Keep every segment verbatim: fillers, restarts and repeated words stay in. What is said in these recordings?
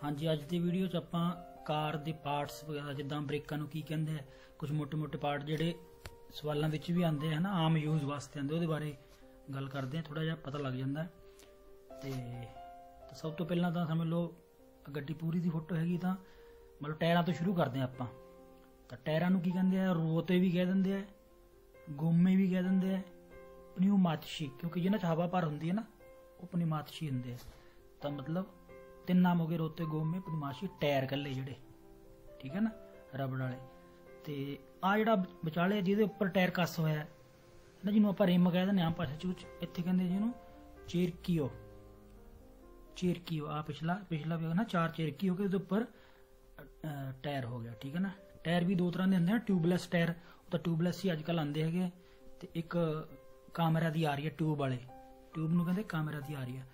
हाँ जी अज की वीडियो च आपां कार दे पार्ट्स वगैरह जिद्दां ब्रेकां नूं की कहिंदे है कुछ मोटे मोटे पार्ट जिहड़े सवालां विच भी आंदे है ना आम यूज़ वास्ते आंदे उहदे बारे गल करदे हैं थोड़ा जिहा पता लग जांदा ते सब तो पहलां तां समझ लो गड्डी पूरी दी फोटो हैगी तां मतलब टायरां तो शुरू करदे आपां तां टायरां नूं की कहिंदे आ रोते भी कह दिंदे आ गोमे भी कह दिंदे आ पन्यूमातशी क्योंकि जिन्हां च हवा भर हुंदी है ना वो पन्यूमातशी हुंदे आ तां मतलब तीन नाम हो गए रोते गोमे पन्यूमातशी टायर कल्ले जिहड़े ठीक है ना रबड़ वाले ते आ जिहड़ा विचाले जिहदे उपर टायर कस होया है ना जिन्होंने आपां रिम कह दिंदे आम भाषा च इत्थे कहिंदे जिन्होंने चेरकियो चेरकियो आ पिछला पिछला भी ना चार चेरकियो के उपर टायर हो गया ठीक है ना। टायर भी दो तरह के हुंदे हैं ट्यूबलैस टायर तो ट्यूबलैस ही अजकल आंदे हैगे ते एक कामरा दी आ रही है ट्यूब वाले ट्यूब नूं कहिंदे कामरा दी आ रही है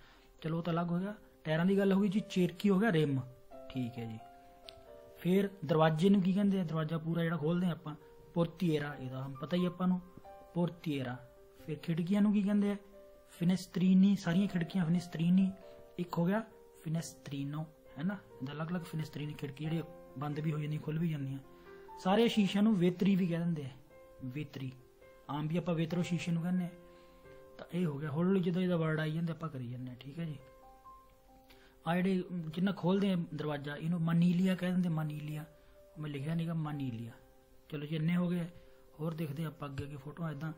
चलो तो अलग हो गया टायरों की गल हो गई जी चेरकी हो गया रिम ठीक है जी। फिर दरवाजे नूं की कहिंदे दरवाजा पूरा जिहड़ा खोलदे हैं आपां पोर्तिएरा इहदा हम पता ही आपां नूं पोर्तिएरा। फिर खिड़कियां नूं की कहिंदे फिनेस्त्रीनी सारियां खिड़कियां फिनेस्त्रीनी एक हो गया फिनेस्त्रीनो है ना अलग अलग फिनेस्त्रीनी खिड़की जिहड़ी बंद भी हो जांदी खुल भी जांदियां। सारे शीशे नूं वेतरी भी कह दिंदे वेतरी आम भी आपां वेतरो शीशे नूं कहने तां इह हो गया हौली जिद्दां इहदा वर्ड आई जांदे आपां करी जांदे ठीक है जी। आ जिहड़े जिन्ना खोलते हैं दरवाजा इन्हों मनीलिया कह देंगे मनीलिया मैं लिखा नहीं गा मनीलिया चलो जी इन्ने हो गए होर देखते आप अगे अगे फोटो इदा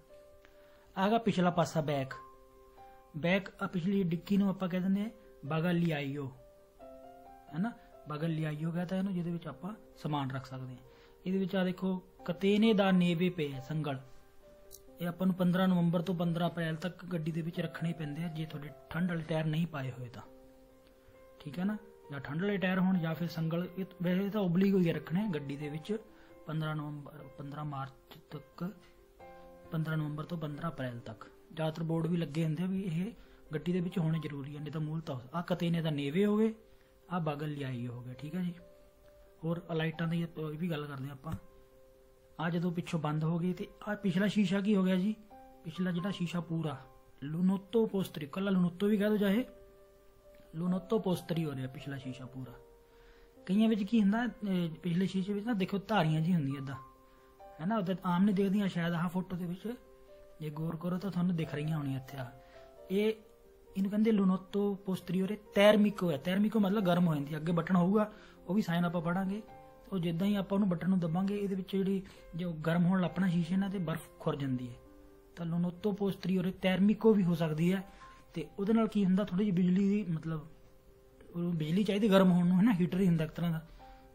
आ गा पिछला पासा बैक बैक आ पिछली डिक्की नूं आपां कह देंगे बागालियाओ है ना बागालियाओ कहता है जिहदे विच आपां समान रख सकते हैं। इहदे विच आ देखो कतेने दा नेवे पे है संगल ये आपां नूं पंद्रह नवंबर तो पंद्रह अप्रैल तक गड्डी दे विच रखने पैंदे हैं जे तुहाडे ठंड वाले टायर नहीं पाए होए तां ठीक है ना या ठंड वाले टायर होने या फिर संगल वैसे तो ओबलीक होइया रखने गड्डी दे विच पंद्रह नवंबर पंद्रह मार्च तक पंद्रह नवंबर तो पंद्रह अप्रैल तक ज़्यादातर बोर्ड भी लगे होंगे भी ये गड्डी दे विच होने जरूरी है नहीं तो मूलता आ कतेने दा नेवे हो गए आ बागल लियाई हो गए ठीक है जी। होर लाइटां दी भी गल करदे हैं आपां आ जदों पिछों बंद हो गई तो आ पिछला शीशा की हो गया जी पिछला जिहड़ा शीशा पूरा लुनोतो पोस्तरी कला लुनोतो भी कह दो चाहे लुनोतो पोस्तरी हो रहा पिछला शीशा पूरा। कई विच की हुंदा पिछले शीशे विच ना देखो धारियां जी हुंदी इदा है ना उधर आम नहीं देखदियां शायद आह फोटो दे विच जे गौर करो तो तुहानूं दिख रही होनी इत्थे आ ये इन्हूं कहिंदे लुनोतो पोस्तरी हो रहे तैरमिको है तैरमिको मतलब गर्म हो जांदी अगे बटन होगा वो भी साइन आपां पढ़ांगे तो जिद्दां ही आपां उहनूं बटन नूं दबांगे इहदे विच जिहड़ी जो गर्म होण लगपना शीशे नाल ते बर्फ खुर जांदी है तो लुनोतो पोस्तरी हो रहे तैरमिको भी हो सकदी है तो उहदे नाल की हुंदा थोड़ी जी बिजली दी मतलब बिजली चाहिए गर्म होने है ना हीटर ही हुंदा एक तरह का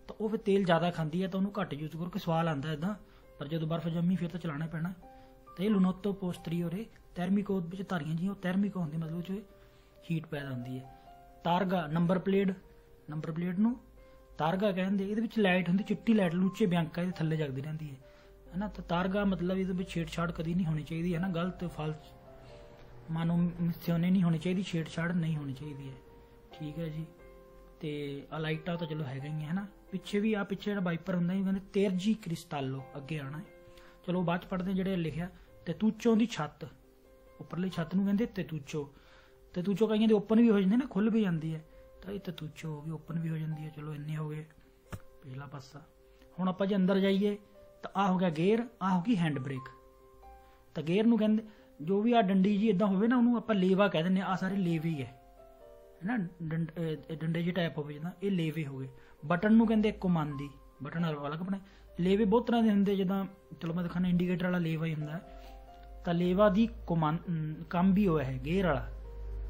तो वह फिर तेल ज़्यादा खाती है तो उन्होंने घट्ट यूज करो कि सवाल आता इदा पर जो बर्फ जमी फिर तो चलाना पैना तो ये लुनोतो पोस्तरी हो रहे तैरमिको धारियां जी तैरमिको होंगी मतलब जो हीट पैदा होंगी है। तारगा नंबर प्लेट नंबर प्लेट न तारगा कहते ये लाइट होंगी चिट्टी लाइट लूचे ब्यांका ये थले जगती रहती है है ना तो तारगा मतलब ये छेड़छाड़ कभी नहीं होनी चाहिए है ना गलत फालस मानो मिसने नहीं होनी चाहिए छेड़छाड़ नहीं होनी चाहिए है ठीक है जी। तो आ लाइटा तो चलो है गई है ना पिछे भी आ पिछे जो वाइपर होंगे कहते तेरजी क्रिस्टालो अगे आना है चलो बाद पढ़ते हैं जो लिखा तैतूचो की छत्त उपरली छत्त नूं कहते तैतूचो तैतूचो कई ओपन भी हो जाते ना खुल भी जाती है तो ये तैतूचो होगी ओपन भी हो जाती है चलो इन्ने हो गए पिछला पासा। हुण आपां जे अंदर जाइए तो आ हो गया गेयर आ हो गई हैंड ब्रेक तो गेयर नूं कहते जो भी आ डंडी जी इदा होवे ना उहनूं आपां लेवा कह दिंदे आ सारे लेवे ही है ना डंडे जी टाइप होवे जिदा ये लेवे हो गए। बटन नूं कहंदे कमांदी बटन अलग अपने लेवे बहुत तरह के होंगे जिदा चलो मैं दिखाना इंडीकेटर वाला लेवा ही हुंदा तो लेवा दी कमान कम भी होया है गेयर वाला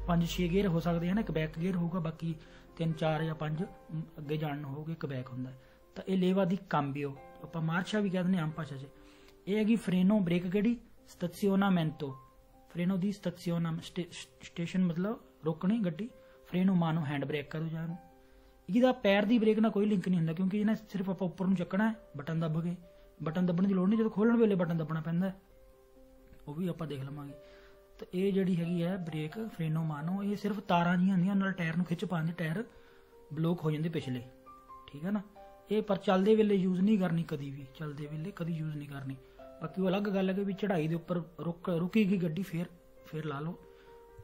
पांच छे गेयर हो सकते हैं ना एक बैक गेयर होगा बाकी तीन चार या पांच अगे जान हो गए एक बैक हुंदा तो ये लेवा दी कम भी हो आपां मार्शा भी कह दिंदे आम भाषा च ये हैगी फ्रेनो ब्रेक किहड़ी स्टेशनमेंटो फ्रेनो दी स्टेशन स्टेशन मतलब रोकनी गड्डी फ्रेनो मानो हैंड ब्रेक करो जान इहदा पैर दी ब्रेक ना कोई लिंक नहीं हुंदा क्योंकि इहने सिर्फ आपां उपर नूं चकना है बटन दब के बटन दबण दी लोड़ नहीं जदों खोलण वेले बटन दबना पैंदा ओह भी आपां देख लवांगे। तो ये जिहड़ी हैगी है ब्रेक फ्रेनो मानो ये सिर्फ तारां जिहियां हुंदियां नाल टायर नूं खिच पांदे टायर ब्लॉक हो जांदे पिछले ठीक है ना ये पर चलदे वेले यूज़ नहीं करनी कदी भी चलदे वेले कदी यूज़ नहीं करनी बाकी वो अलग गल है कि भी चढ़ाई के उपर रुक रुकी गई गड्डी फिर फिर ला लो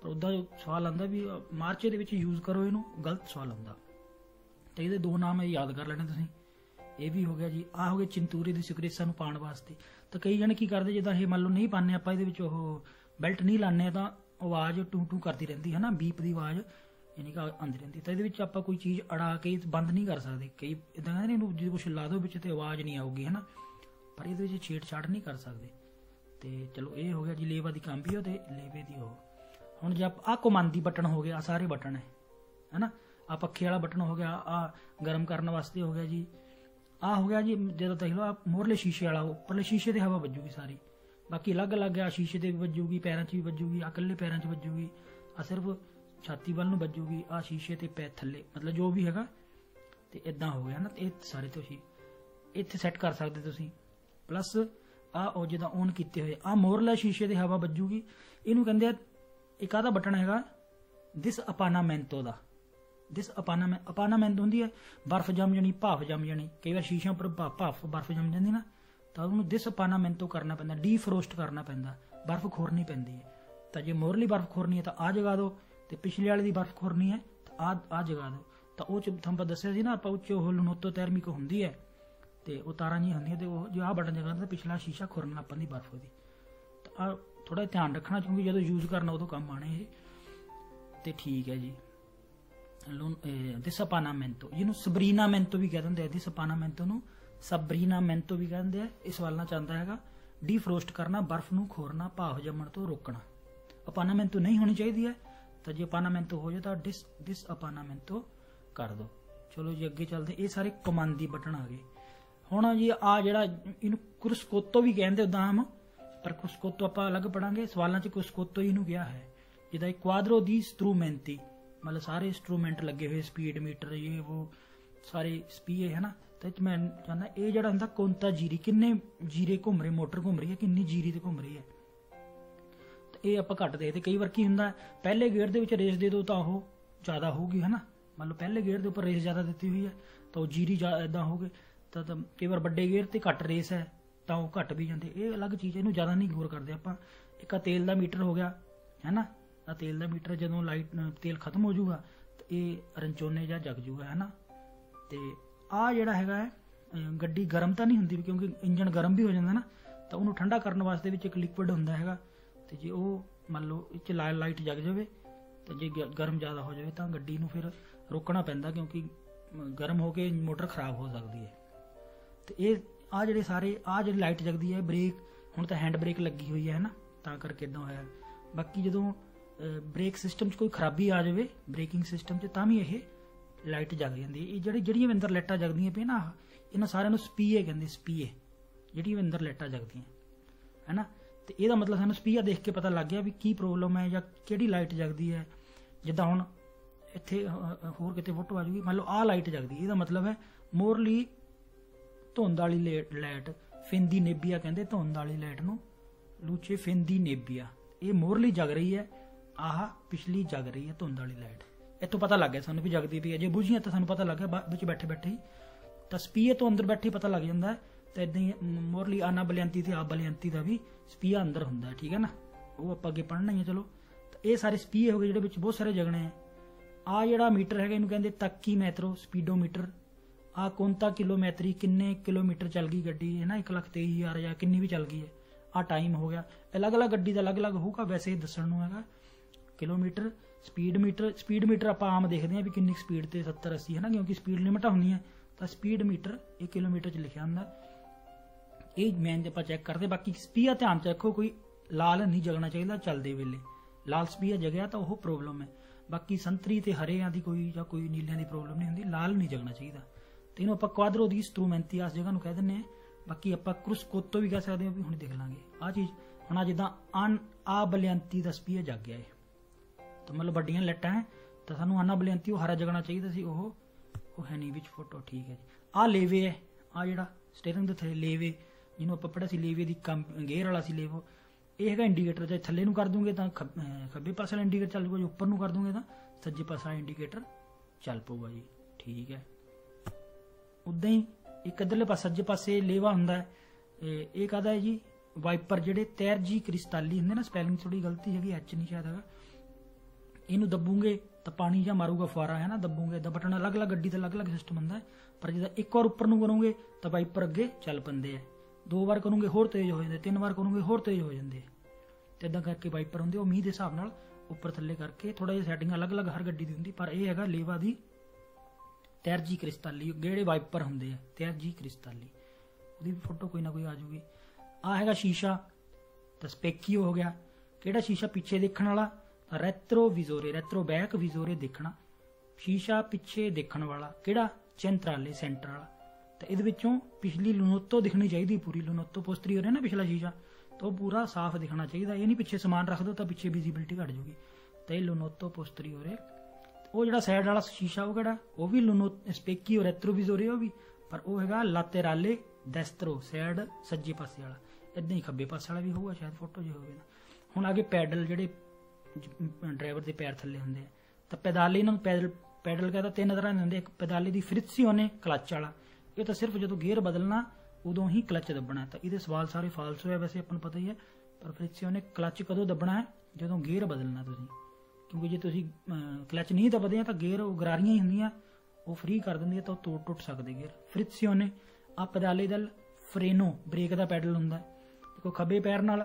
पर उदा सवाल आंदा भी मार्चे दे विच यूज़ करो इनू गलत सवाल आंदा तो ये दो नाम है याद कर लेने तुसीं। यह भी हो गया जी, आ हो गया चिंतूरी की सिकरेट सानू पाने वास्ते। तो कई जने की करते जिदा ये मान लो नहीं पाने आपां इहदे विच बेल्ट नहीं लाने तो आवाज टू टू करती रहती है ना, बीप की आवाज यानी कि आती रहती। तो ये आप कोई चीज़ अड़ा के बंद नहीं कर सकते। कई इदा कहते जो कुछ ला दो बिच तो आवाज़ नहीं आऊगी है ना, पर ये छेड़छाड़ नहीं कर सकते। तो चलो ये हो गया जी लेवा की कांबी हो, लेवे की हो। हम जो आप आ कमांदी बटन हो गया, आ सारे बटन है है ना, आ पखे वाला बटन हो गया, आ गर्म करने वास्ते हो गया जी, आ हो गया जी जो देख लो आप मोहरले शीशे वाला, परले शीशे से हवा बजूगी सारी, बाकी अलग अलग है। शीशे से भी बजूगी, पैरों च भी बजूगी, आ कल्ले पैरों च बजूगी, आ सिर्फ छाती वाल बजूगी, आ शीशे ते पै थले, मतलब जो भी हैगा। तो इदा हो गया ना, तो ये सारे तुम इतने सैट कर सकते तुसीं। प्लस आ जिदा ऑन किए हुए आ मोहरला शीशे से हवा बजूगी, इनू कहते एक आधा बटन हैगा दिस अपानामेंतो का। दिस अपानामें अपानामेंत होंगी है बर्फ जम जानी, भाफ जम जानी। कई बार शीशा पर भाफ बर्फ जम जाती ना, तो उन्होंने दिस अपानामेंतो करना पैंदा, डीफ्रोस्ट करना पैंदा, बर्फ खोरनी पैंदी है। तो जो मोहरली बर्फ खोरनी है तो आ जगा दो, तो पिछले वाले की बर्फ खोरनी है तो आ आ जगा दो। तो वो थोड़ा दसिया से ना आप लुनोतो तैरमिक होंगी है, तो तारा जी होंगे, तो जो आ बटन जगह पिछला शीशा खोरना पैंदी बर्फ की। तो आ थोड़ा ध्यान रखना क्योंकि जो यूज करना उदों काम आने। तो ठीक है जी, दिसअपानामेंतो जिन्होंने सबरीनामेंतो भी कह देंगे, दिसअपानामेंतो नूं सबरीनामेंतो भी कह देंगे। इस वालना चाहता है डीफ्रोस्ट करना, बर्फ नूं खोरना, भाफ जमण तो रोकना। अपानामेंतो नहीं होनी चाहिए है, तो जो अपानामेंतो हो जाए तो डिस दिसअपानामेंतो कर दो। चलो जी अगे चलते, ये सारे कमांदी बटन आ गए। हुण जी आ जिहड़ा इहनूं क्रुस्कोतो भी कहिंदे उदाम, पर क्रुस्कोतो आपां अलग पढ़ांगे। सवालां 'च क्रुस्कोतो इहनूं किहा है, जिहदा इक क्वादरो दी स्ट्रूमेंती, मतलब सारे इंस्ट्रूमेंट लगे हुए, स्पीड मीटर ये वो सारे स्पीए है ना। तो मैं चाहना ये जरा होंगे कौनता जीरी, किन्ने जीरे घूम रहे, मोटर घूम रही है, किन्नी जीरी तो घूम रही है। तो ये आप घट देखते। कई बार की होंगे पहले गेयर के रेस दे दो तो वह ज़्यादा होगी है ना, मतलब पहले गेयर के उपर रेस ज़्यादा दी हुई है तो जीरी इदा हो गए। तो कई बार बड़े गेयर से घट रेस है तो वह घट भी जाते, ये अलग चीज़ है, इनू ज़्यादा नहीं गौर करते आप। एक तेल का मीटर हो गया है ना, तेल का मीटर जो लाइट तेल खत्म हो जाऊगा तो ये रंचोने जा जग जूगा है ना। तो आ जोड़ा है गड्डी गर्म तो नहीं होंगी क्योंकि इंजन गर्म भी हो जाता ना, तो उन्होंने ठंडा करने वास्ते एक लिक्विड होंगे है। तो जो वह मान लो इस ला लाइट जग जाए तो जो गर्म ज़्यादा हो जाए तो गड्डी नूं फिर रोकना पैंदा क्योंकि गर्म होकर मोटर खराब हो सकती है। तो ये आ जोड़े सारे आ जी लाइट जगती है, ब्रेक हुण तो हैंड ब्रेक लगी हुई है ना, तो करके इदा होया। बाकी जो ब्रेक सिस्टम कोई खराबी आ जाए ब्रेकिंग सिस्टम से तां भी यह लाइट जग जाती है। जिहड़ी जिहड़ियां अंदर लाइटां जगदियां पे ना, इन्हां सारियां नूं स्पीए कहिंदे, स्पीए जिहड़ियां अंदर लाइटां जगदियां है ना। तो इहदा मतलब सानूं स्पीआ देख के पता लग गया भी की प्रॉब्लम है जां किहड़ी लाइट जगदी है। जिद्दां हुण इत्थे होर किते फोटो आ जाऊगी, मान लो आह लाइट जगदी, इहदा मतलब है मोरली धुंद वाली लाइट, फिंदी नेबिया कहिंदे धुंद वाली लाइट नूं, लूचे फिंदी नेबिया, इह मोरली जग रही है, आह पिछली जग रही है धुंद वाली लाइट। इतों पता लग गया सूँ भी जगती पी है, जो बुझिया तो सूँ पता लग गया बच्चे बैठे बैठे ही, तो स्पीए तो अंदर बैठे ही पता लग जाता है। तो इदा ही मोरली आना बलियंती से आ बलियंती का भी स्पीआ अंदर होंगे, ठीक है ना, वो आप अगे पढ़ना ही है। चलो तो ये सारे स्पीए हो गए, जो बहुत सारे जगने हैं। आ जोड़ा मीटर है इनू कहें तक्की मैत्रो स्पीडो मीटर, आ कौनता किलोमैत्री किन्ने किलोमीटर चल गई गड्डी है ना, एक लख तेई हज़ार या किन्नी भी चल गई है। आ टाइम हो गया, अलग अलग गड्डी का अलग अलग होगा, वैसे ही दसण है kilometre. Speed meter, speed meter आप आम देखते हैं भी किन्नी स्पीड से सत्तर अस्सी है ना, क्योंकि स्पीड लिमिट होनी है। तो स्पीड मीटर एक किलोमीटर च लिखा होंगे, ये मेन आप चैक करते। बाकी स्पीआ ध्यान च रखो, कोई लाल नहीं जगना चाहिए चलते वेले, लाल स्पीआ जगया तो वह प्रॉब्लम है। बाकी संतरी तो हरियां की कोई या कोई नीलियां की प्रॉब्लम नहीं होंगी, लाल नहीं जगना चाहिए। तो इन्होंने आप क्वादरो दी स्ट्रूमेंती इस जगह कह दें। बाकी आप क्रुस्कोतो भी कह सकते हो, भी हम देख लाँगे आ चीज़ हूँ जिदा अन आ बलियंती का स्पीआ जग गया है, तो मतलब बड़ियां लाइटा है तो सूँ आना बलियंती हरा जगना चाहिए, वो है नहीं फोटो, ठीक है जी। आ लेवे है, आ जोड़ा स्टेयरिंग के थले लेवे जिन्होंने आप पढ़िया लेवे की कम गेयर वाला सी लेवो, यह है इंडीकेटर। चाहे थले कर दूंगे तो खब खब्बे पास वाला इंडीकेटर चल पाएगा, उपर कर दूंगे तो सज्जे पास वाला इंडीकेटर चल पाऊगा जी, ठीक है। उदा ही एक अदरले पास सज्जे पासे लेवा होंगे, ये कहता है जी वाइपर, जोड़े तैरजी क्रिस्ताली होंगे ना, स्पैलिंग थोड़ी गलती हैगी, एच नहीं शायद है, इनू दबूंगे तो पानी जा मारूगा फुआरा, है ना, दबूंगे दबटना अलग अलग गड्डी का अलग अलग सिस्टम होंगे, पर जो एक बार उपर करोगे तो वाइपर अगे चल पेंदे है, दो बार करोगे होर तेज हो जाते, तीन बार करोगे होर तेज हो जाते, तो इदा करके वाइपर होंगे वह मीह के हिसाब न उपर थले करके थोड़ा जिहा सैटिंग अलग अलग हर गड्डी दी हुंदी। पर यह है लेवा की तैरजी क्रिस्ताली जेड़े वाइपर होंगे है, तैरजी क्रिस्ताली भी फोटो कोई ना कोई आ जाऊगी। आ है शीशा तो स्पेकियो हो गया, केड़ा शीशा पिछे देखने वाला रेत्रो विजोरे, रेत्रो बैक विजोरे देखना, शीशा पिछे देखने वाला केड़ा चैंत्राले सेंटर वाला, तो इहदे विचों पिछली लुनोतो दिखनी चाहिए, पूरी लुनोतो पोस्टीरियर है ना पिछला शीशा, तो पूरा साफ दिखना चाहिए। ये नहीं पिछे समान रख दो तो पिछे विजिबिलिटी घट जाएगी, तो यह लुनोतो पोस्टीरियर है। वो जो साइड वाला शीशा वो केड़ा, वो भी लुनो स्पेकियो रेत्रो विजोरे वो भी, पर वो है लातेराले डेस्त्रो साइड सज्जे पासे वाला, इदा ही खब्बे पासे वाला भी होगा शायद फोटो जो होगा। हुण आगे पैडल जिहड़े ड्राइवर के पैर थले होंगे, तो पैदाले इन्हों पैदल पैडल कहता तीन तरह के होंगे, एक पैदाले की फ्रित्सी होने क्लच वाला, ये तो सिर्फ जो गेयर बदलना उदों ही क्लच दबना, तो ये सवाल सारे फालसू है वैसे अपन पता ही है, पर फ्रित्सी होने क्लच कदों दबना है जो गेयर बदलना, क्योंकि जो तुम क्लच नहीं दबदे तो गेयर गरारियां ही होंगे, वो फ्री कर देंगे तो तोड़ टुट सकते गेयर। फ्रित्सी होने आ पैदाले दल फ्रेनो ब्रेक का पैडल होंगे, देखो खब्बे पैर नाल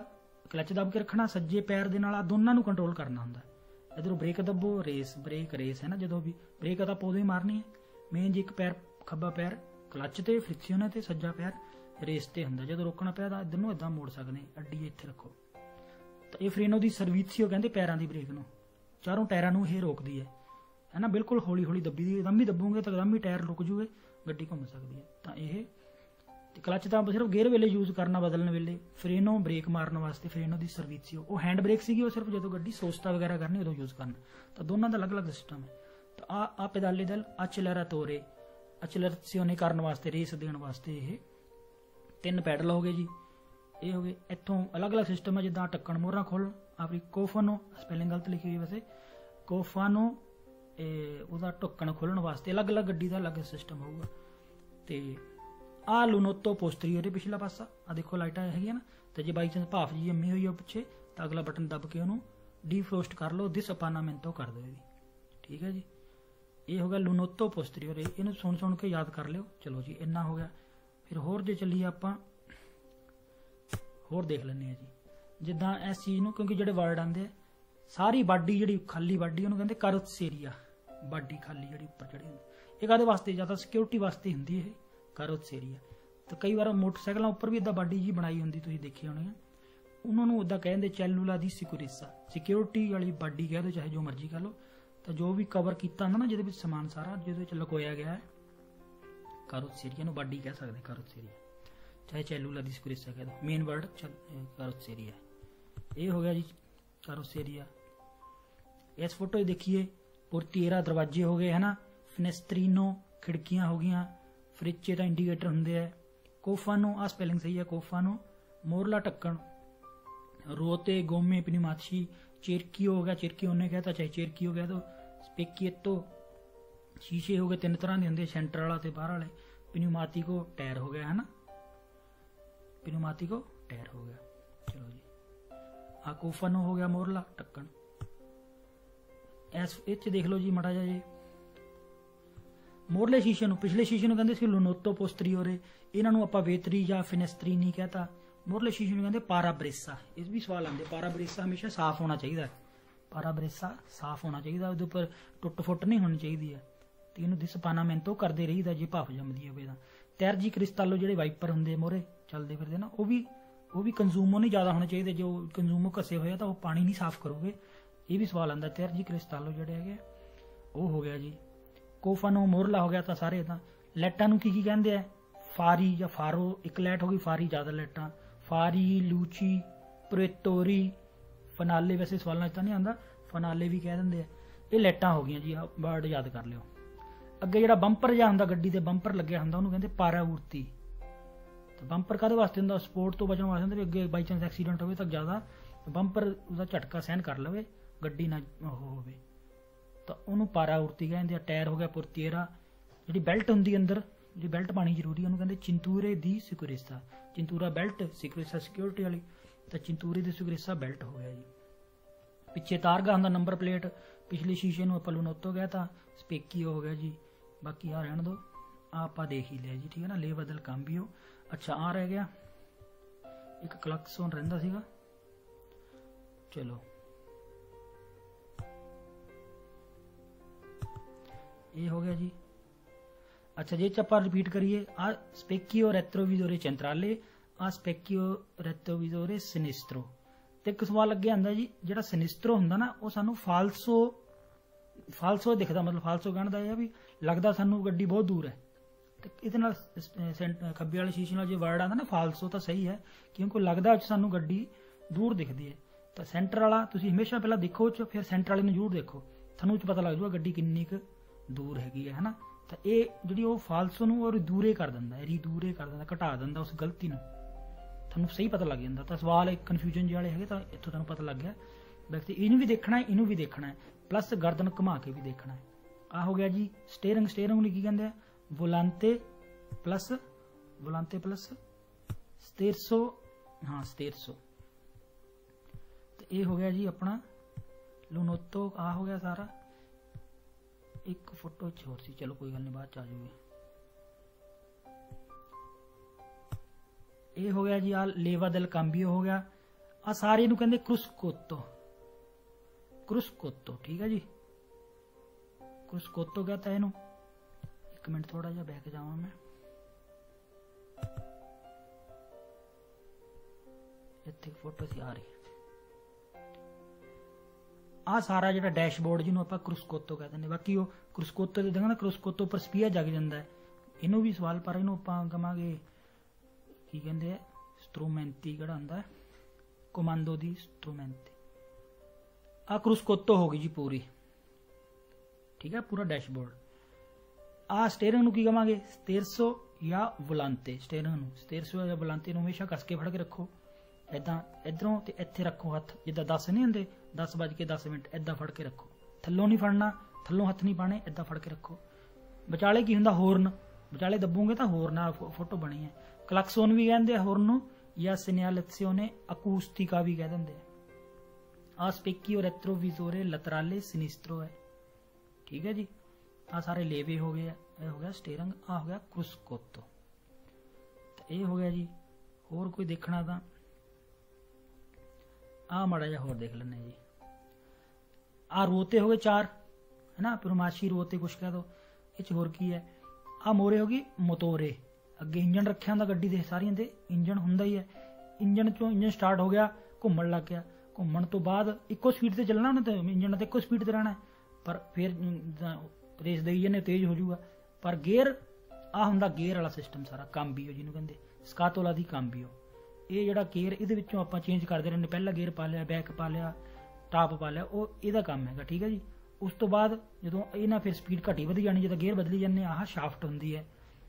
क्लच दब के रखना, सज्जे पैर दे नाल आ दोनों नूं कंट्रोल करना हुंदा, इधरों ब्रेक दबो रेस ब्रेक रेस है ना, जो भी ब्रेक तो उदों ही मारनी है, मेन जी एक पैर खब्बा पैर क्लच ते फ्रिक्शन ते सज्जा पैर रेस ते हुंदा, जो रोकना पैर दा इधर नूं इदां मोड़ सकदे, अड्डी इत्थे रखो। तो ये फ्रेनो दी सर्विसियो कहंदे पैरां दी ब्रेक नूं, चारों टायरां नूं ये रोकदी है है ना, बिल्कुल हौली हौली दबी दी, दम ही दबोगे तो दम ही टायर रुक जूगे, गड्डी घुम सकती है। तो यह क्लच तो सिर्फ गेयर वेले यूज करना, बदलने वेले, फ्रेनो ब्रेक मारने वास्ते फ्रेनो दी सर्विस सी, वो हैंड ब्रेक सी सिर्फ जो गड्डी सोस्ता वगैरह करनी उदों यूज करना, तो दोनों का अलग अलग सिस्टम है। तो आ आ पेदाले दल अचलरा तोरे अचलरसियोने करने वास्ते रेस देने वास्ते ये तीन पैडल हो गए जी, ये हो गए। इतों अलग अलग सिस्टम है, जिदा टक्कण मोहरा खोल अपनी कोफानो, स्पैलिंग गलत लिखी हुई वैसे, कोफानो उसका टक्कण खोलने वास्ते अलग अलग गड्डी का अलग सिस्टम होगा। तो आ लुनोतो पोस्टीरियर पिछला पासा आ देखो लाइटा है ना, तो जो बाई चांस भाफ जी जमी हुई है पिछे तो अगला बटन दब के उन्होंने डीफ्रोस्ट कर लो, दिस अपानामेंटो कर दो, ठीक है जी। ये हो गया लुनोतो पोस्टीरियर, इन्हू सुन सुन के याद कर लियो। चलो जी इन्ना हो गया, फिर होर जो चलीए आपां होर देख लैंदे जी, जिद्दां इस चीज़ नूं क्योंकि जिहड़े वर्ड आंदे है सारी बाडी जिहड़ी खाली बाडी उन्होंने कहंदे कारोसेरिया, बाडी खाली जिहड़ी उपर चढ़ी हुंदी, इह काहदे वास्ते जां तां सिक्योरिटी वास्ते हुंदी है कारोसेरिया। तो कई बार मोटरसाइकिलों उपर भी इदा बाडी जी बनाई होंदी, तुसीं देखी होनी है, उन्होंने उदा कहते चैलूला दी सिक्योरिसा, सिक्योरिटी वाली बाडी कह दो चाहे जो मर्जी कह लो, तो जो भी कवर किया होंदा ना जिहदे विच समान सारा जो लुकोया गया है कारोसेरिया नूं बाडी कह सकदे, कारोसेरिया चाहे चैलूला दी सिक्योरिसा कह दो, मेन वर्ड कारोसेरिया। ये हो गया जी कारोसेरिया। इस फोटो देखिए पोर्टिएरा दरवाजे हो गए है ना, फिनेस्ट्रीनो खिड़कियां हो गई, फ्रिचे का इंडिकेटर होंगे है, कोफानो आ स्पैलिंग सही है कोफानो, मोरला ढक्कन, रोते गोमे पिनीमाछी, चेरकी हो गया, चेरकी उन्हें कहता चाहे चेरकी हो गया, तो स्पेकियतो शीशे हो गए तीन तरह के होंगे, सेंटर वाला तो बाहर वाले, पिनीमाती को टायर हो गया है ना, पिनीमाती को टायर हो गया। चलो जी आ कोफानो हो गया मोरला ढक्कन। इस इस देख लो जी माड़ा जा जी, मोरले शीशे पिछले शीशे कहते सी लुनोतो पोस्टीरियोरे, इन्हों आप वेतरी या फिनेस्त्री नहीं कहता, मोरले शीशे कहते पाराब्रेसा, इस भी सवाल आते, पाराब्रेसा हमेशा साफ होना चाहिए, पाराब्रेसा साफ होना चाहिए, उसके उपर टुट फुट नहीं होनी चाहिए है, तो इन्होंने दिस पानामेंटो करते रहीदा जो भाफ जमदी होवे। तैरजी क्रिस्तालो जो वाइपर होंगे मोहरे चलते फिरते ना, वो भी वो भी कंज्यूमो नहीं ज़्यादा होने चाहिए, जो कंज्यूमो घसे हुए तो वो पानी नहीं साफ करोगे, ये भी सवाल आंदा। तैरजी क्रिस्तालो जोड़े है वो हो गया जी, कोफानो मोरला हो गया, तो सारे इदा लाइटा की की कहते हैं फारी या फारो, एक लाइट हो गई फारी ज़्यादा लाइटा, फारी लूची प्रेतोरी फनाले, वैसे सवाल इतना नहीं आता, फनाले भी कह देंगे, ये लाइटा हो गई जी, वर्ड याद कर लियो। अगे जो बंपर जहाँ होंगे गड्डी के बंपर लग्या होंगे उन्होंने कहते पारावूर्ती, तो बंपर कहते वास्ते होंगे स्पोर्ट तो बचने वास्ते, भी अगे बाई चांस एक्सीडेंट हो ज़्यादा बंपर उसका झटका सहन कर लवे गड्डी ना हो, तो उन्होंने पारावूर्ती कहते। टायर हो गया पोर्टिएरा, जी बैल्ट होंगी अंदर जी बैल्ट पानी जरूरी है, उन्होंने कहते चिंतूरे दी सिक्योरिसा, चिंतूरा बैल्ट सिक्योरिसा सिक्योरिटी वाली, तो चिंतूरे दी सिक्योरिसा बैल्ट हो गया जी। पिछे तारगा होंगे नंबर प्लेट, पिछले शीशे में आप लून उतो गया था स्पेकी हो गया जी, बाकी आ रहने दो, आप देख ही लिया जी ठीक है ना, ले बदल काम भी हो। अच्छा आ रह गया एक क्लक्सोन रहिंदा सीगा, चलो ये हो गया जी। अच्छा ये चप्पा रिपीट करिए, आ स्पेकियो रेट्रोविजोरे चेंट्राले, आ स्पेकियो रेट्रोविजोरे सिनिस्ट्रो। ते एक सवाल अगे आंदा जी, जेड़ा सिनिस्ट्रो हुंदा ना ओ सानू फाल्सो फाल्सो दिखदा, मतलब फाल्सो कहण दा भी लगदा सानू गड्डी बहुत दूर है, ਇਹਦੇ ਨਾਲ ਖੱਬੇ ਵਾਲੇ ਸ਼ੀਸ਼ੇ ਨਾਲ ਜੇ ਵਰਡ ਆਂਦਾ ਨਾ ਫਾਲਸੋ ਤਾਂ ਸਹੀ ਹੈ, ਕਿਉਂਕਿ ਲੱਗਦਾ ਉੱਚ ਸਾਨੂੰ ਗੱਡੀ ਦੂਰ ਦਿਖਦੀ ਹੈ। ਤਾਂ ਸੈਂਟਰ ਵਾਲਾ ਤੁਸੀਂ ਹਮੇਸ਼ਾ ਪਹਿਲਾਂ ਦੇਖੋ ਉੱਚ, ਫਿਰ ਸੈਂਟਰ ਵਾਲੇ ਨੂੰ ਜ਼ਰੂਰ ਦੇਖੋ, ਤੁਹਾਨੂੰ ਉੱਚ ਪਤਾ ਲੱਗ ਜੂਗਾ ਗੱਡੀ ਕਿੰਨੀ ਕੁ ਦੂਰ ਹੈਗੀ ਹੈ ਹਨਾ। ਤਾਂ ਇਹ ਜਿਹੜੀ ਉਹ ਫਾਲਸੋ ਨੂੰ ਔਰ ਦੂਰੇ ਕਰ ਦਿੰਦਾ, ਰੀ ਦੂਰੇ ਕਰ ਦਿੰਦਾ, ਘਟਾ ਦਿੰਦਾ ਉਸ ਗਲਤੀ ਨੂੰ, ਤੁਹਾਨੂੰ ਸਹੀ ਪਤਾ ਲੱਗ ਜਾਂਦਾ। ਤਾਂ ਸਵਾਲ ਇੱਕ ਕਨਫਿਊਜ਼ਨ ਜਿਹੜੇ ਹੈਗੇ ਤਾਂ ਇੱਥੋਂ ਤੁਹਾਨੂੰ ਪਤਾ ਲੱਗ ਗਿਆ, ਵਿਅਕਤੀ ਇਹਨੂੰ ਵੀ ਦੇਖਣਾ ਇਹਨੂੰ ਵੀ ਦੇਖਣਾ ਪਲੱਸ ਗਰਦਨ ਘੁਮਾ ਕੇ ਵੀ ਦੇਖਣਾ। ਆ ਹੋ ਗਿਆ ਜੀ ਸਟੀਅਰਿੰਗ, ਸਟੀਅਰਿੰਗ ਨੂੰ ਕੀ ਕਹਿੰਦੇ ਆ वोलांते प्लस वोलांते प्लस सतेरसो, हाँ सतेरसो। तो ये हो गया जी अपना लुनोतो, आ हो गया सारा। एक फोटो छोड़ सी, चलो कोई गल नहीं बाद च आ जाऊगी। ये हो गया जी आ लेवा दल काम्बियो हो गया, आ सारे नू कहंदे क्रुस्कोतो, क्रुस्कोतो ठीक है जी, क्रुस्कोतो कहता है इनू। मिनट थोड़ा जा बैक जावा मैं, इतने फोटो सी आ रही आ सारा जो डैशबोर्ड जिन्हों आप क्रुस्कोतो कहते हैं। बाकी क्रुस्कोतो देखना, क्रुस्कोतो पर स्पीयर जग जाता है, इनू भी सवाल पर इनू आप कहे की कहते हैं स्ट्रोमेंती कड़ा होंगे, कमांडो दी स्ट्रोमेंती। आ क्रुस्कोतो हो गई जी पूरी, ठीक है पूरा डैशबोर्ड। आ स्टेयरिंग नू की कहांगे सतेरसो या वोलांते, स्टेयरिंग नू सतेरसो या वोलांते नू हमेशा कस के फड़ के रखो, इदां इधरों ते इत्थे रखो हथ, जिद्दां दस नहीं हुंदे दस बज के दस मिनट इदां फड़ के रखो, थल्लों नहीं फड़ना, थल्लों हथ नहीं पाने, इदां फड़ के रखो। विचाले की हुंदा होर्न, विचाले दबोगे तां होर्न आ फोटो बनी है। क्लक्सोन भी कहिंदे होर्न नू या सिनेलेक्सियोने अकूस्टिका भी कह दिंदे। आ स्पेकियो रेट्रोविजोरे लतराले सिनिस्ट्रो है, ठीक है जी। आ सारे लेवे हो गए, यह हो गया स्टेरिंग, आ हो गया क्रुस्कोतो। तो ये हो गया जी, होर कोई देखना था आ माड़ा जा होर देख लेने जी। आ रोते हो गए चार है ना, पुरमाशी रोते कुछ कह दो, ये होर की है। आ मोरे होगी मोतोरे, अगे इंजन रखे होंगे गड्डी दे सारियां दे, इंजन हुंदा ही है, इंजन चो इंजन स्टार्ट हो गया, घूमन लग गया, घूमन तो बाद इक्को स्पीड से चलना उन्हें, तो इंजन ने इक्को स्पीड से रहना है, पर फिर रेस द इंजन तेज हो जाऊगा। पर गेयर आ हुंदा गेयर वाला सिस्टम सारा, काम्बियो जिन्हों कहते स्कातोला दी काम्बियो। ये जिहड़ा गेयर इहदे विच्चों आपां चेंज करते रहने, पहला गेयर पा लिया, बैक पा लिया, टॉप पा लिया, वो इहदा काम हैगा ठीक है जी। उस तो बाद जदों इहना फिर स्पीड घटी वधी जानी, जदों गेयर बदली जाने, आह शाफ्ट हुंदी है,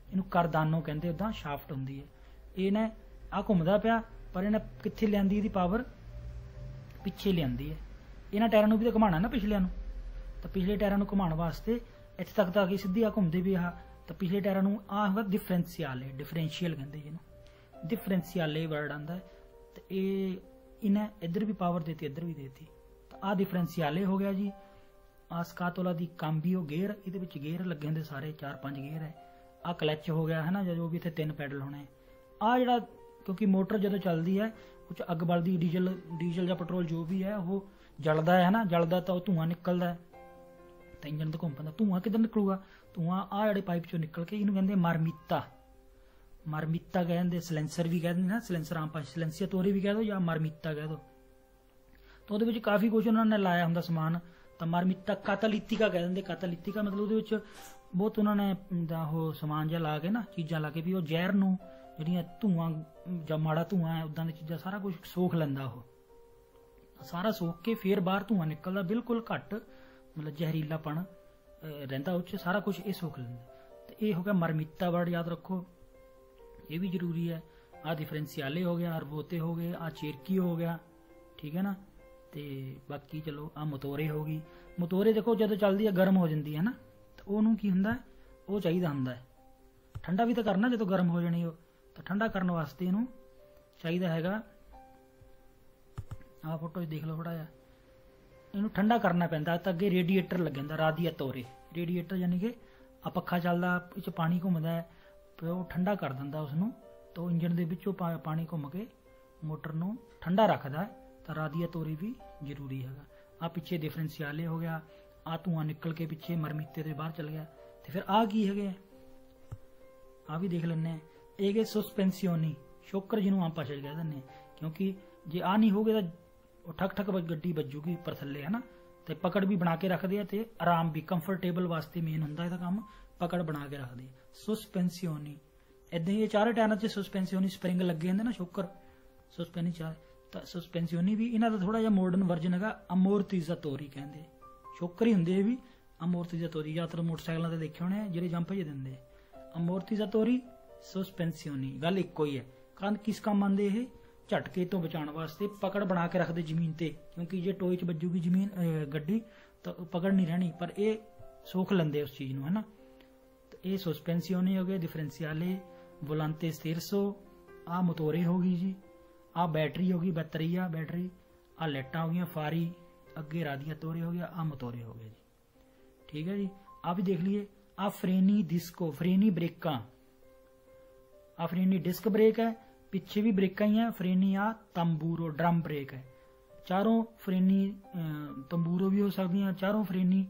इहनूं करदानो कहंदे, उदां शाफ्ट हुंदी है। इहने आ घुमदा पिया, पर इहने कित्थे लिआंदी इहदी पावर, पिछे लिआंदी है। इहनां टायरां नूं भी तां घुमाणा ना पिछलिआं नूं, तां पिछले टायरां नूं घुमाउण वास्ते इत्थे तक तो आ गई सीधी, आ घूमते भी आ तो पिछले टायरां नूं आ होगा डिफरेंशियाले, डिफरेंशियल कहते जिन्होंने डिफरेंशियाले वर्ड आंदा है। तो ये इन्हें इधर भी पावर देती इधर भी देती, तो आ डिफरेंशियाले हो गया जी। आ स्कातोला दी काम्बियो गेयर, ये गेयर लगे होंगे सारे, चार पांच गेयर है। आ क्लच हो गया है ना, जो भी इतने तीन पैडल होने। आ जड़ा क्योंकि मोटर जो चलती है उस अग बलदी, डीजल डीजल या पेट्रोल जो भी है वो जलता है ना, जलता तो धुआं निकलता है, तो इंजन तो घूम पाता, धुआं किधर निकलूगा, धुआं आ जड़े पाइप चो निकल के, इनू कहते मारमीता, मारमीता कहते, सिलेंसर भी कहते हैं, सिलेंसर आम पास सिलेंसिया तोरी भी कह दो या मारमीता कह दो। तो वो काफ़ी कुछ उन्होंने लाया होंगे समान, तो मारमीता कातालितिका कह देंगे, कातालितिका मतलब वो बहुत उन्होंने वो समान जहा ला के ना, चीज़ा ला के भी वो जहर नूं जिहड़ियां धुआं जां माड़ा धुआं है उदां दी चीज़ां सारा कुछ सोख लैंदा, वो सारा सोख के फिर बाहर धुआं निकलदा, बिल्कुल घट मतलब जहरीलापन रहिंदा उच्च, सारा कुछ ये सोख लैंदा। तो ये हो गया मरमिता वर्ड, याद रखो ये भी जरूरी है। आ डिफरेंशियाले हो गया, अरबोते हो गए, आ चेरकी हो गया ठीक है ना, तो बाकी चलो आ मोतोरे हो गई। मोतोरे देखो जदों चलदी है गर्म हो जाती है ना, तो उहनूं की हुंदा है, वो चाहिदा हुंदा है ठंडा भी तो करना, जदों गर्म हो जानी हो तो ठंडा करने वास्ते इहनूं चाहिदा हैगा। आ फोटो देख लो थोड़ा जिहा, ਇਹਨੂੰ ਠੰਡਾ ਕਰਨਾ ਪੈਂਦਾ ਤਾਂ ਅੱਗੇ ਰੇਡੀਏਟਰ ਲੱਗ ਜਾਂਦਾ ਰਾਦੀਆ ਤੋਰੇ ਰੇਡੀਏਟਰ ਯਾਨੀ ਕਿ ਆ ਪੱਖਾ ਚੱਲਦਾ ਇਹ ਚ ਪਾਣੀ ਘੁੰਮਦਾ ਹੈ ਫਿਰ ਉਹ ਠੰਡਾ ਕਰ ਦਿੰਦਾ ਉਸ ਨੂੰ तो इंजन के ਵਿੱਚੋਂ पानी घुम के मोटर ਨੂੰ ठंडा रखता है तो रादिया तोरी भी जरूरी है। आ पिछे डिफरेंशियाले हो गया आ धुआं निकल के पिछे मरमीते के बाहर चल गया तो फिर आ की है आ भी देख लें ये सस्पेंसियोनी शोकर जिन्होंने आप भाषा कह दें क्योंकि जे आ नहीं होगी तो ठक ठक गड्डी बजूगी पर थले है ना तो पकड़ भी बना के रखते हैं तो आराम भी कंफरटेबल वास्ते मेन होंगे इहदा काम पकड़ बना के रखते हैं सस्पेंसियोनी। इदा ही चार टायर से सस्पेंसियोनी स्प्रिंग लगे होंगे ना शोकर सस्पेंसियोनी चार सस्पेंसियोनी भी इन्हों का थोड़ा जहा मॉडर्न वर्जन है अमोरतीजा तोरी कहते शोकर ही होंगे भी अमोरतीजा तोरी ज्यादातर मोटरसाइकिलों से देखे होने जो जंप जे देंगे अमोरतीजा तोरी सस्पेंसियोनी गल एक ही है कारण किस काम आते ये झटके तो बचाने वास्ते पकड़ बना के रखते जमीन पर क्योंकि जो टोए च बजूगी जमीन गड्डी तो पकड़ नहीं रहनी पर यह सोख लेंगे उस चीज़ को है ना। तो ये सस्पेंसियोनी हो गए डिफरेंशियाले वोलांते तेरसो आ मोटोरे होगी जी आ बैटरी होगी बतरिया बैटरी आ लाइटा हो गई फारी अगे रादिया तोरे हो गया आ मोटोरे हो गए जी ठीक है जी। आ भी देख लीजिए आ फ्रेनी डिस्को फ्रेनी ब्रेका आ फ्रेनी डिस्क ब्रेक है पिछे भी ब्रेक ही है फ्रेनी आ तंबूरो ड्रम ब्रेक है चारों फ्रेनी तंबूरो भी हो सकती है चारों फ्रेनी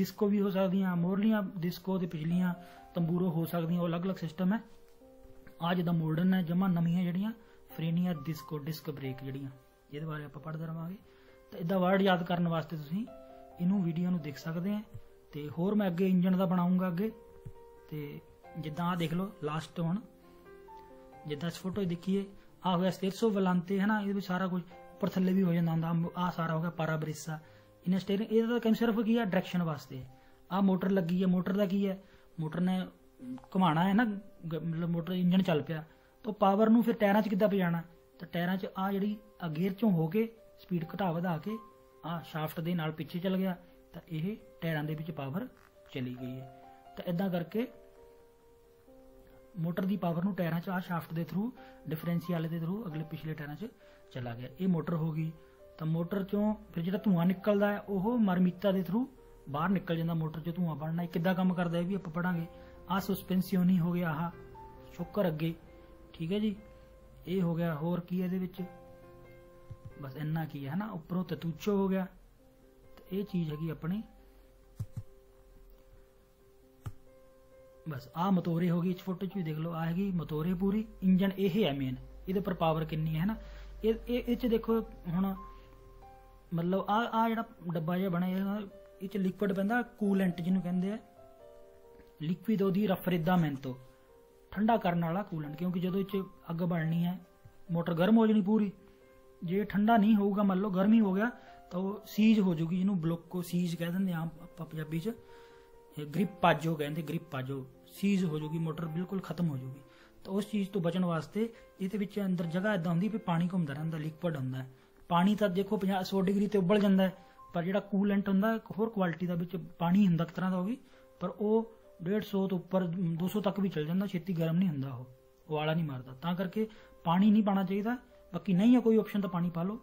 डिस्को भी हो सकती है मोरलियां डिस्को तो पिछलियां तंबूरो हो सकती है अलग अलग सिस्टम है आ जिदा मॉडर्न है जमा नवी जड़िया फ्रेनिया डिस्को डिस्क ब्रेक जड़िया ये बारे आप पढ़ते रहेंगे तो इदा वर्ड याद करने वास्ते तुसीं इनू वीडियो देख सकते हैं तो होर मैं अगे इंजन का बनाऊंगा अगे तो जिदा आ देख लो लास्ट हुण जिदा इस फोटो देखिए आ हो गया स्टेरसो वलांते है ना ये सारा कुछ उपर थले भी हो जाता होंगे आ सारा हो गया पाराब्रेसा इन्हें स्टेयरिंग ये काम सिर्फ की है डायरेक्शन वास्ते आ मोटर लगी है मोटर का की है मोटर ने घुमाना है ना मतलब मोटर इंजन चल पाया तो पावर नूं फिर टायरां च किद्दां पजाना तो टायरां च आ जिहड़ी अगेयर चों हो के स्पीड घटा वधा के आ शाफ्ट दे नाल पिछे चल गया तो यह टायरां दे विच पावर चली गई है तो इदां करके मोटर की पावर नूं टायरां च आ शाफ्ट के थ्रू डिफरेंशियल के थ्रू अगले पिछले टायरां च चला गया यह मोटर हो गई तो मोटर चों फिर जिहड़ा धुआं निकलदा है ओह मरमीता के थ्रू बाहर निकल जांदा मोटर च धुआं बनना किद्दां काम करदा है भी आपां पढ़ांगे आ सस्पेंसियोनी हो गया आह शोकर अगे ठीक है जी ये हो गया होर की है बस इन्ना की है ना उपरों ततूचो हो गया तो ये चीज हैगी अपनी बस आ मोटोरे हो गई इस फोटो च भी देख लो आएगी मोटोरे पूरी इंजन यह है मेन ये पर पावर किन्नी है ना ये देखो हुण मतलब आ आ जिहड़ा डब्बा जिहा बणिया इस लिक्विड पैंदा कूलेंट जिहनूं कहिंदे आ लिक्विड ओदी रफरेदामेंटो ठंडा करने वाला कूलेंट क्योंकि जो इस अग बननी है मोटर गर्म हो जानी पूरी जे ठंडा नहीं होगा मान लो गर्मी हो गया तो सीज हो जाऊगी जिन्होंने ब्लॉक को सीज कह देंगे आम पंजाबी च ग्रिप पाजो कहते ग्रिप पाजो सीज हो जाऊगी मोटर बिल्कुल खत्म हो जाऊगी तो उस चीज़ तो बचने वास्ते ये अंदर जगह इदा होंगी भी पानी घूमता रहता लिक्विड होंगे पानी तो देखो पचास सौ डिग्री तो उबल जाता है पर जो कूलेंट होंगे होर क्वालिटी का पानी होंगे एक तरह का होगी पर डेढ़ सौ तो उपर दो सौ तक भी चल जाता छेती गर्म नहीं होंगे वो उबाला नहीं मारता तां करके पानी नहीं पाना चाहिए बाकी नहीं है कोई ऑप्शन तो पानी पा लो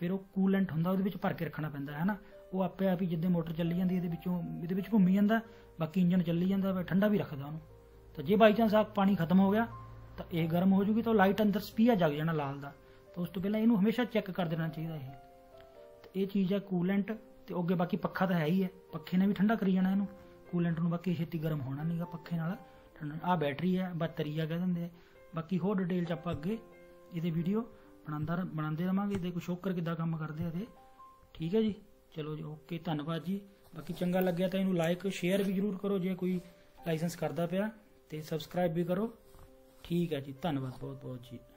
फिर वो कूलेंट होंगे वो भर के रखना पैंदा है ना वो आपे आप ही जिद्दे मोटर चली जाती है घूमी जाता बाकी इंजन चली जाता ठंडा भी रखता उन्होंने तो जे बाई चांस आप पानी खत्म हो गया तो यह गर्म हो जाएगी तो लाइट अंदर स्पीया जग जाना लाल का तो उस तो पहले इनू हमेशा चेक कर देना चाहिए ये तो यह चीज़ है कूलेंट तो अगे बाकी पक्खा तो है ही है पक्खे ने भी ठंडा करी जाना इनू कूलेंट नूं बाकी छेती गर्म होना नहीं गा पक्खे नाल ठंडा आ बैटरी है बतरीआ कह देंगे बाकी होर डिटेल आपां अगे इहदे वीडियो बनांदा बनांदे रहांगे इहदे कोई शोकर किद्दां काम करदे आ ठीक है जी चलो जी ओके धन्नवाद जी बाकी चंगा लग्गिआ तां इहनूं लाइक शेयर भी जरूर करो जे कोई लाइसेंस करदा पिया ते सबसक्राइब भी करो ठीक है जी धन्नवाद बहुत बहुत जी।